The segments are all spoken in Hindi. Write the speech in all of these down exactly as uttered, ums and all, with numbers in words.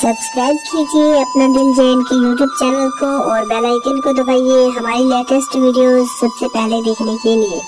सब्सक्राइब कीजिए अपना दिल J and K YouTube channel को और बेल आइकन को दबाइए हमारी लेटेस्ट वीडियोस सबसे पहले देखने के लिए।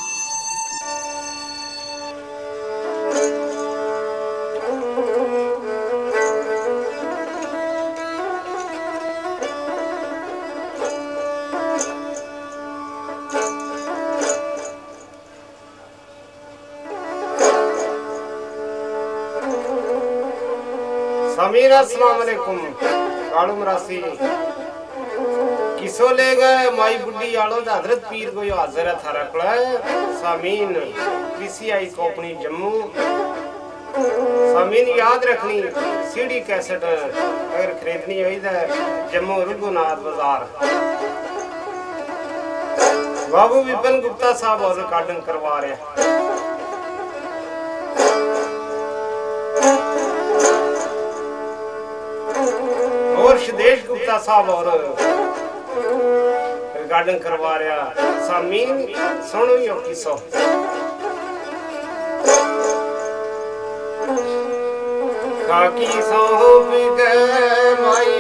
समीर अस्सलामुअलैकुम। कालू मरासी किसो ले गए माई बुड्ढी आलो तो हजरत पीर को हाजिर था रखल सामीन किसी आई कंपनी जम्मू सामीन याद रखनी सीडी कैसेट अगर खरीदनी हुई तो जम्मू रघुनाथ बाजार बाबू विपिन गुप्ता साहब और रिकॉर्डिंग करवा रहे। सुदेश गुप्ता साहब और रिकॉर्डिंग करवा रहा सामीन सुनो यो किस्सा। काकी सौंप गए माई